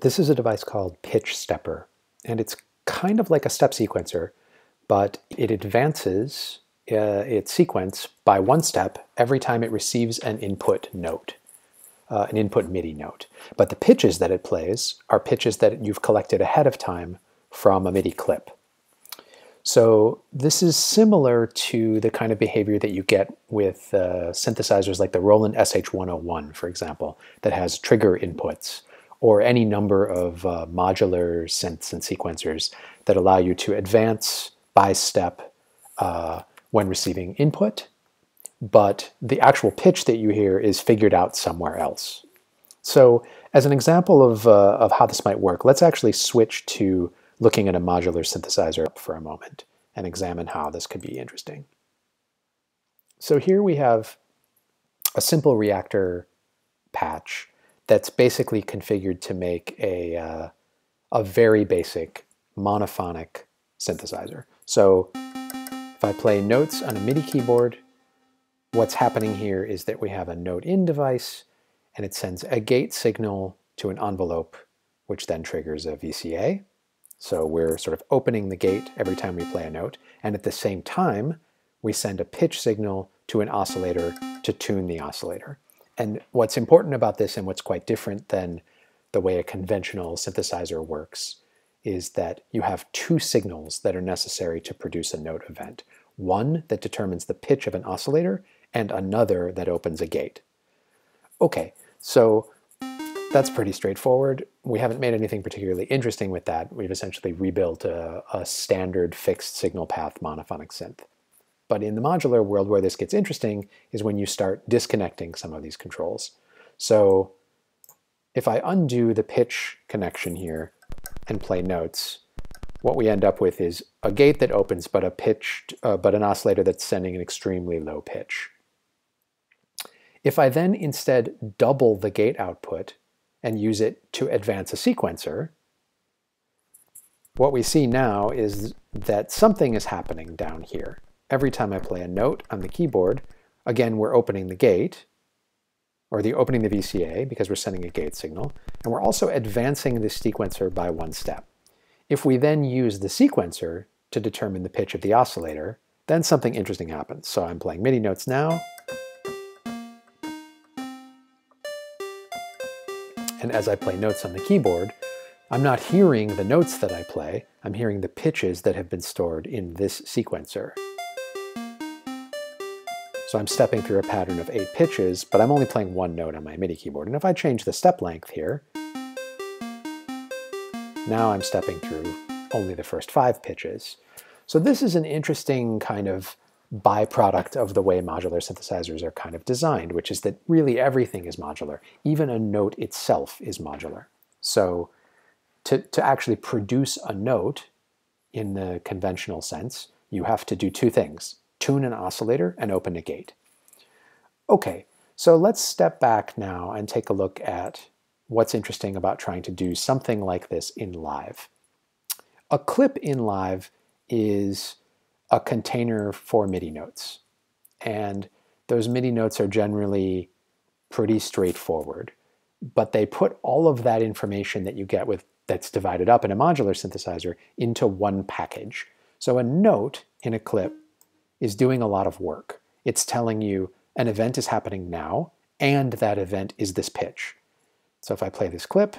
This is a device called Pitch Stepper, and it's kind of like a step sequencer, but it advances its sequence by one step every time it receives an input note, an input MIDI note. But the pitches that it plays are pitches that you've collected ahead of time from a MIDI clip. So this is similar to the kind of behavior that you get with synthesizers like the Roland SH-101, for example, that has trigger inputs, or any number of modular synths and sequencers that allow you to advance by step when receiving input, but the actual pitch that you hear is figured out somewhere else. So as an example of how this might work, let's actually switch to looking at a modular synthesizer for a moment and examine how this could be interesting. So here we have a simple reactor patch that's basically configured to make a very basic monophonic synthesizer. So if I play notes on a MIDI keyboard, what's happening here is that we have a note in device, and it sends a gate signal to an envelope, which then triggers a VCA. So we're sort of opening the gate every time we play a note, and at the same time, we send a pitch signal to an oscillator to tune the oscillator. And what's important about this, and what's quite different than the way a conventional synthesizer works, is that you have two signals that are necessary to produce a note event. One that determines the pitch of an oscillator, and another that opens a gate. Okay, so that's pretty straightforward. We haven't made anything particularly interesting with that. We've essentially rebuilt a standard fixed signal path monophonic synth. But in the modular world, where this gets interesting is when you start disconnecting some of these controls. So if I undo the pitch connection here and play notes, what we end up with is a gate that opens, but an oscillator that's sending an extremely low pitch. If I then instead double the gate output and use it to advance a sequencer, what we see now is that something is happening down here. Every time I play a note on the keyboard, again, we're opening the gate, or opening the VCA, because we're sending a gate signal, and we're also advancing this sequencer by one step. If we then use the sequencer to determine the pitch of the oscillator, then something interesting happens. So I'm playing MIDI notes now, and as I play notes on the keyboard, I'm not hearing the notes that I play, I'm hearing the pitches that have been stored in this sequencer. So I'm stepping through a pattern of 8 pitches, but I'm only playing one note on my MIDI keyboard. And if I change the step length here, now I'm stepping through only the first 5 pitches. So this is an interesting kind of byproduct of the way modular synthesizers are kind of designed, which is that really everything is modular. Even a note itself is modular. So to actually produce a note in the conventional sense, you have to do two things: tune an oscillator and open a gate. Okay, so let's step back now and take a look at what's interesting about trying to do something like this in Live. A clip in Live is a container for MIDI notes, and those MIDI notes are generally pretty straightforward, but they put all of that information that you get with that's divided up in a modular synthesizer into one package. So a note in a clip is doing a lot of work. It's telling you an event is happening now, and that event is this pitch. So if I play this clip,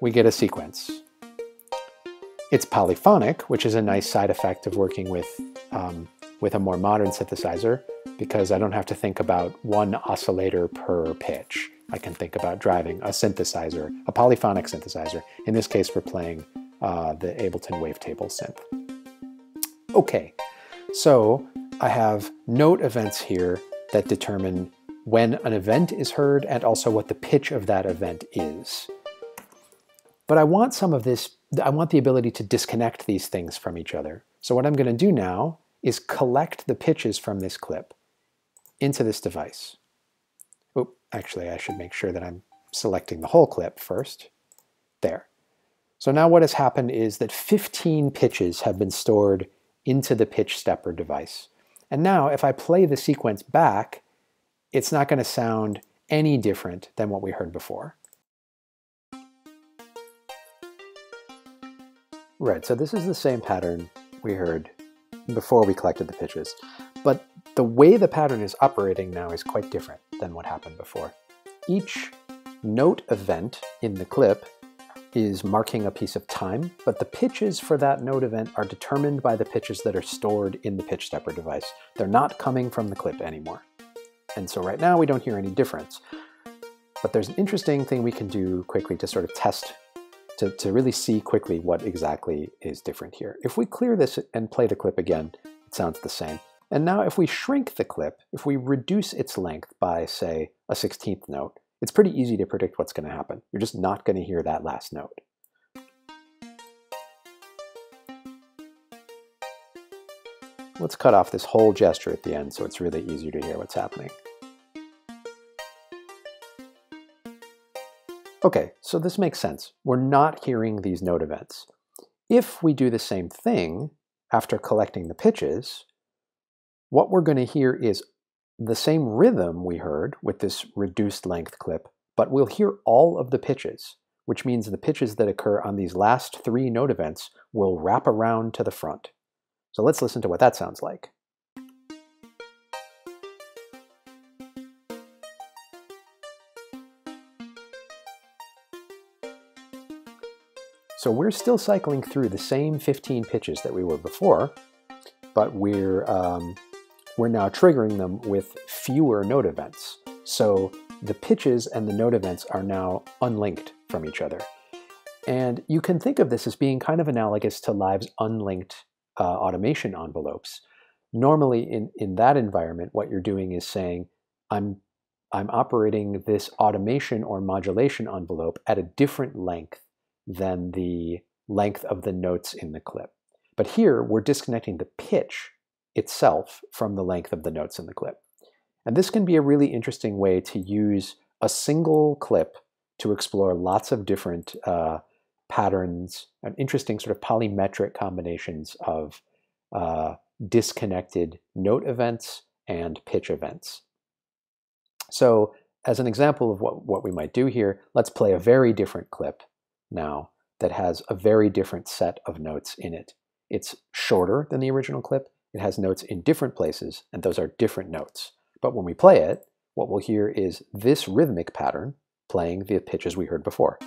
we get a sequence. It's polyphonic, which is a nice side effect of working with a more modern synthesizer, because I don't have to think about one oscillator per pitch. I can think about driving a synthesizer, a polyphonic synthesizer. In this case, we're playing the Ableton wavetable synth. Okay, so I have note events here that determine when an event is heard and also what the pitch of that event is. But I want some of this, I want the ability to disconnect these things from each other. So what I'm going to do now is collect the pitches from this clip into this device. Oh, actually, I should make sure that I'm selecting the whole clip first. There. So now what has happened is that 15 pitches have been stored into the Pitch Stepper device. And now if I play the sequence back, it's not going to sound any different than what we heard before. Right, so this is the same pattern we heard before we collected the pitches, but the way the pattern is operating now is quite different than what happened before. Each note event in the clip is marking a piece of time, but the pitches for that note event are determined by the pitches that are stored in the Pitch Stepper device. They're not coming from the clip anymore. And so right now we don't hear any difference. But there's an interesting thing we can do quickly to sort of test, to really see quickly what exactly is different here. If we clear this and play the clip again, it sounds the same. And now if we shrink the clip, if we reduce its length by, say, a 16th note, it's pretty easy to predict what's going to happen. You're just not going to hear that last note. Let's cut off this whole gesture at the end so it's really easy to hear what's happening. Okay, so this makes sense. We're not hearing these note events. If we do the same thing after collecting the pitches, what we're going to hear is the same rhythm we heard with this reduced length clip, but we'll hear all of the pitches, which means the pitches that occur on these last three note events will wrap around to the front. So let's listen to what that sounds like. So we're still cycling through the same 15 pitches that we were before, but we're now triggering them with fewer note events. So the pitches and the note events are now unlinked from each other. And you can think of this as being kind of analogous to Live's unlinked automation envelopes. Normally in that environment, what you're doing is saying, I'm operating this automation or modulation envelope at a different length than the length of the notes in the clip. But here, we're disconnecting the pitch itself from the length of the notes in the clip. And this can be a really interesting way to use a single clip to explore lots of different patterns and interesting sort of polymetric combinations of disconnected note events and pitch events. So as an example of what we might do here, let's play a very different clip now that has a very different set of notes in it. It's shorter than the original clip. It has notes in different places, and those are different notes. But when we play it, what we'll hear is this rhythmic pattern playing the pitches we heard before.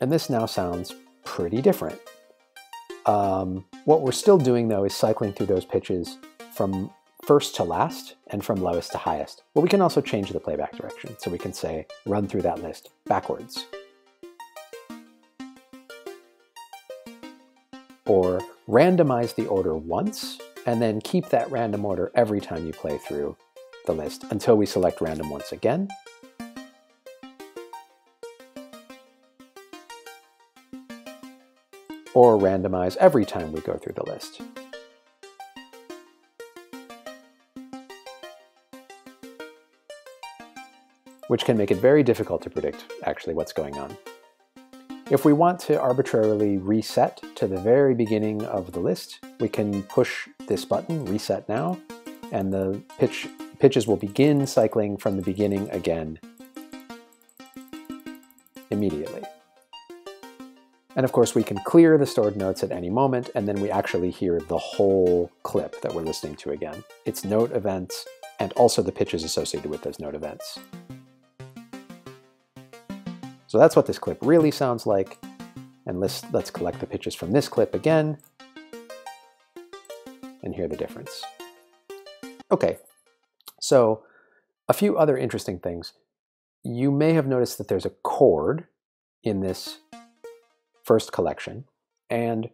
And this now sounds pretty different. What we're still doing, though, is cycling through those pitches from first to last and from lowest to highest. But we can also change the playback direction. So we can say, run through that list backwards, or randomize the order once, and then keep that random order every time you play through the list until we select random once again. Or randomize every time we go through the list. Which can make it very difficult to predict actually what's going on. If we want to arbitrarily reset to the very beginning of the list, we can push this button, Reset Now, and the pitches will begin cycling from the beginning again immediately. And of course, we can clear the stored notes at any moment, and then we actually hear the whole clip that we're listening to again. Its note events, and also the pitches associated with those note events. So that's what this clip really sounds like. And let's collect the pitches from this clip again and hear the difference. Okay, so a few other interesting things. You may have noticed that there's a chord in this first collection, and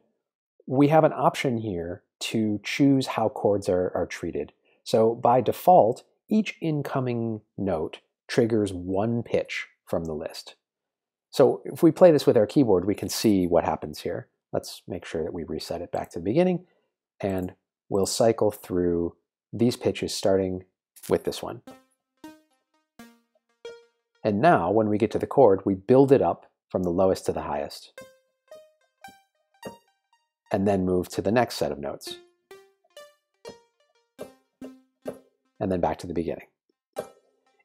we have an option here to choose how chords are treated. So by default, each incoming note triggers one pitch from the list. So if we play this with our keyboard, we can see what happens here. Let's make sure that we reset it back to the beginning, and we'll cycle through these pitches starting with this one. And now when we get to the chord, we build it up from the lowest to the highest, and then move to the next set of notes. and then back to the beginning.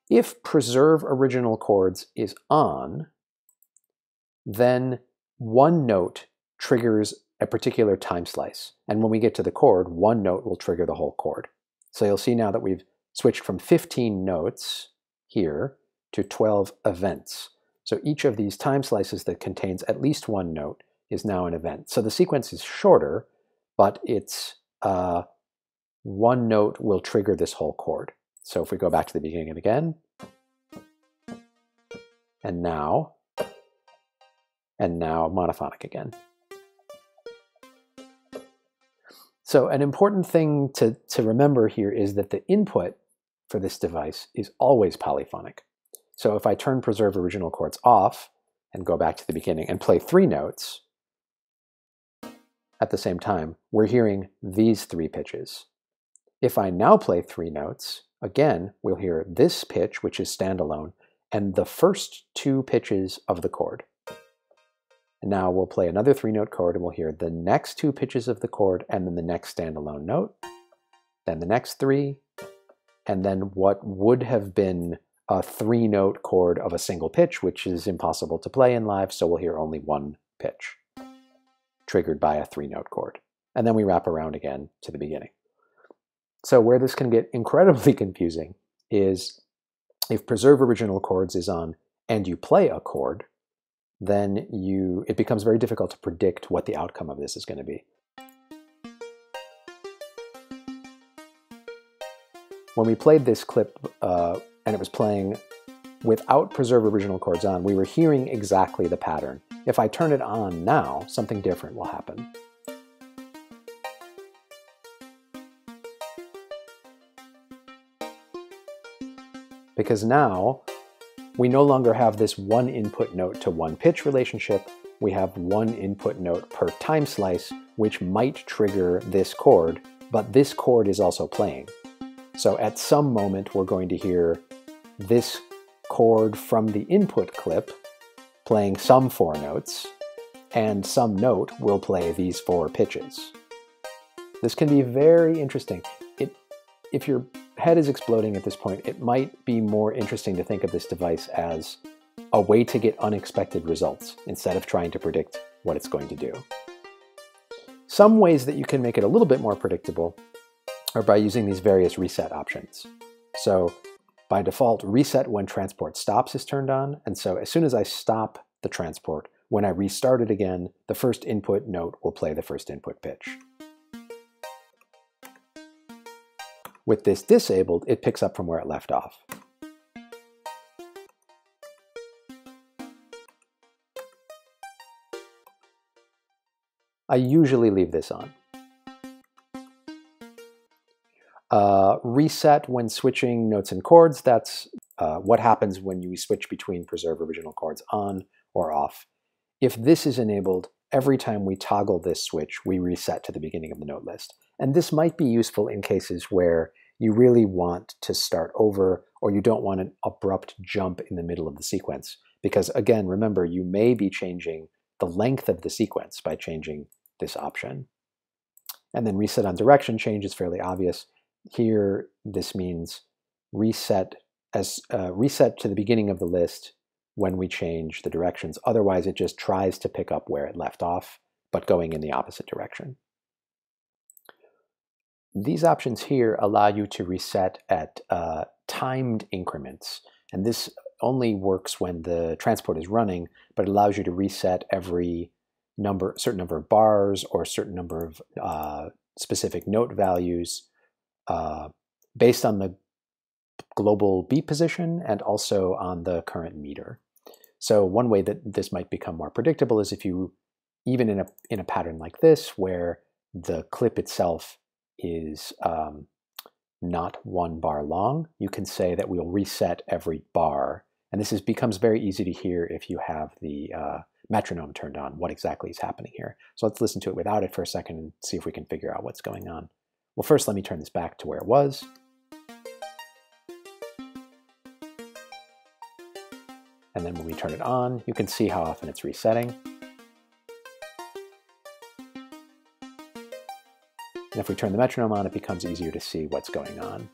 If preserve original chords is on, then one note triggers a particular time slice. And when we get to the chord, one note will trigger the whole chord. So you'll see now that we've switched from 15 notes here to 12 events. So each of these time slices that contains at least one note is now an event. So the sequence is shorter, but it's one note will trigger this whole chord. So if we go back to the beginning and again, and now monophonic again. So an important thing to remember here is that the input for this device is always polyphonic. So if I turn preserve original chords off and go back to the beginning and play three notes at the same time, we're hearing these three pitches. If I now play three notes, again, we'll hear this pitch, which is standalone, and the first two pitches of the chord. And now we'll play another three-note chord and we'll hear the next two pitches of the chord and then the next standalone note, then the next three, and then what would have been a three-note chord of a single pitch, which is impossible to play in live, so we'll hear only one pitch triggered by a three-note chord. And then we wrap around again to the beginning. So where this can get incredibly confusing is if preserve original chords is on and you play a chord, then it becomes very difficult to predict what the outcome of this is going to be. When we played this clip and it was playing without preserve original chords on, we were hearing exactly the pattern. If I turn it on now, something different will happen. Because now, we no longer have this one input note to one pitch relationship. We have one input note per time slice, which might trigger this chord, but this chord is also playing. So at some moment, we're going to hear this chord from the input clip playing some four notes, and some note will play these four pitches. This can be very interesting. If your head is exploding at this point, it might be more interesting to think of this device as a way to get unexpected results instead of trying to predict what it's going to do. Some ways that you can make it a little bit more predictable are by using these various reset options. So by default, reset when transport stops is turned on, and so as soon as I stop the transport, when I restart it again, the first input note will play the first input pitch. With this disabled, it picks up from where it left off. I usually leave this on. Reset when switching notes and chords, that's what happens when you switch between preserve original chords on or off. If this is enabled, every time we toggle this switch, we reset to the beginning of the note list. And this might be useful in cases where you really want to start over or you don't want an abrupt jump in the middle of the sequence. Because again, remember, you may be changing the length of the sequence by changing this option. And then reset on direction change is fairly obvious. Here, this means reset to the beginning of the list when we change the directions. Otherwise, it just tries to pick up where it left off, but going in the opposite direction. These options here allow you to reset at timed increments, and this only works when the transport is running, but it allows you to reset every certain number of bars or a certain number of specific note values based on the global beat position and also on the current meter. So one way that this might become more predictable is if you, even in a pattern like this, where the clip itself is not one bar long, you can say that we'll reset every bar. And this becomes very easy to hear if you have the metronome turned on, what exactly is happening here. So let's listen to it without it for a second and see if we can figure out what's going on. Well, first let me turn this back to where it was. And then when we turn it on, you can see how often it's resetting. And if we turn the metronome on, it becomes easier to see what's going on.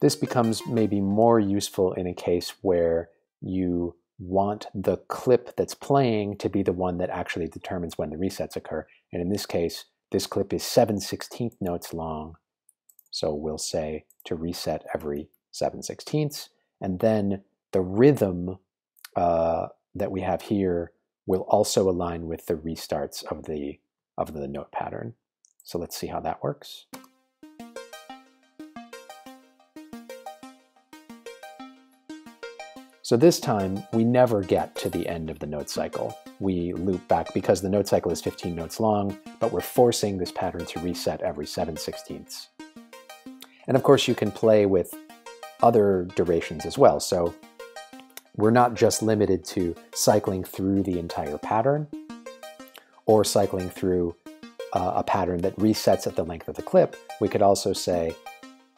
This becomes maybe more useful in a case where you want the clip that's playing to be the one that actually determines when the resets occur. And in this case, this clip is 7/16 notes long. So we'll say to reset every 7/16. And then the rhythm that we have here will also align with the restarts of the note pattern. So let's see how that works. So this time, we never get to the end of the note cycle. We loop back because the note cycle is 15 notes long, but we're forcing this pattern to reset every 7/16. And of course, you can play with other durations as well. So we're not just limited to cycling through the entire pattern or cycling through a pattern that resets at the length of the clip. We could also say,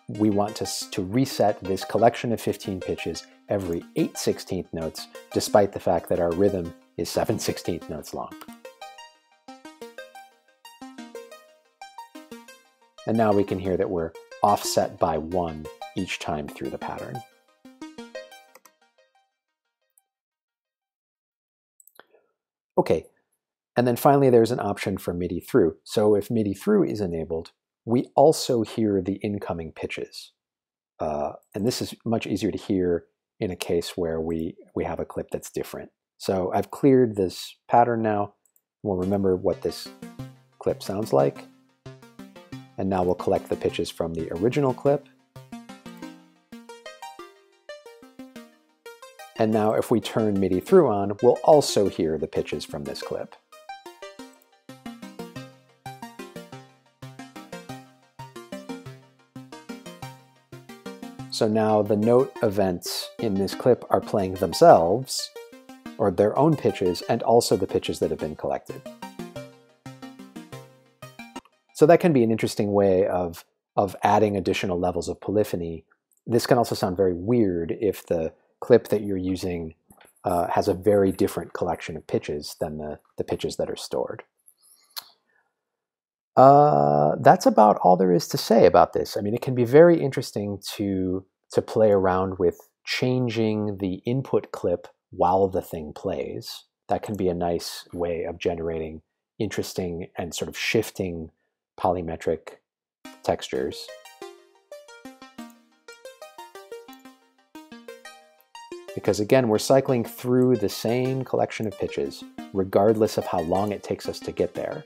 we want to reset this collection of 15 pitches every 8/16 notes, despite the fact that our rhythm is 7/16 notes long. And now we can hear that we're offset by 1 each time through the pattern. Okay, and then finally there's an option for MIDI through. So if MIDI through is enabled, we also hear the incoming pitches. And this is much easier to hear in a case where we have a clip that's different. So I've cleared this pattern now. We'll remember what this clip sounds like. And now we'll collect the pitches from the original clip. And now if we turn MIDI through on, we'll also hear the pitches from this clip. So now the note events in this clip are playing themselves, or their own pitches, and also the pitches that have been collected. So that can be an interesting way of adding additional levels of polyphony. This can also sound very weird if the clip that you're using has a very different collection of pitches than the pitches that are stored. That's about all there is to say about this. I mean, it can be very interesting to play around with changing the input clip while the thing plays. That can be a nice way of generating interesting and sort of shifting polymetric textures. Because again, we're cycling through the same collection of pitches, regardless of how long it takes us to get there.